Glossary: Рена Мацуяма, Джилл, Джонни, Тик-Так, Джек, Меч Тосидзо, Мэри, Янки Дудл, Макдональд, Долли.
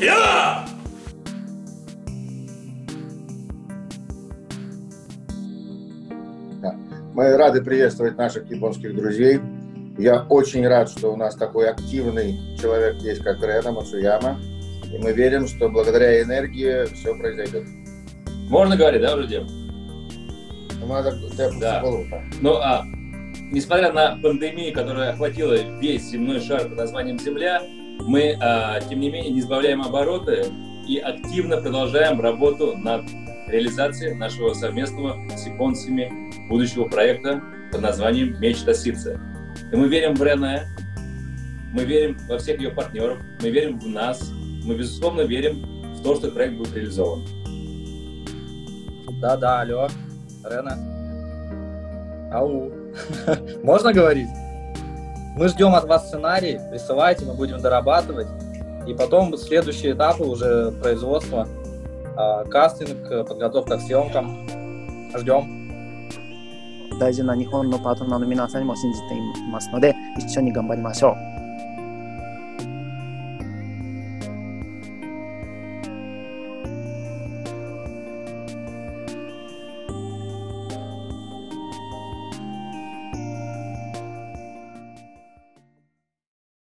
Я! Мы рады приветствовать наших японских друзей. Я очень рад, что у нас такой активный человек есть, как Рена Мацуяма. И мы верим, что благодаря энергии все произойдет. Можно говорить, да, друзья? Да. Ну, несмотря на пандемию, которая охватила весь земной шар под названием Земля, мы, тем не менее, не сбавляем обороты и активно продолжаем работу над реализацией нашего совместного с японцами будущего проекта под названием «Меч Тосидзо». И мы верим в Рене, мы верим во всех ее партнеров, мы верим в нас, мы, безусловно, верим в то, что проект будет реализован. Да-да, алло, Рена. Ау. Можно говорить? Мы ждем от вас сценарий, присылайте, мы будем дорабатывать. И потом следующие этапы уже производства, кастинг, подготовка к съемкам. Ждем. 大事な日本のパートナーの皆さんにも信じていますので、一緒に頑張りましょう。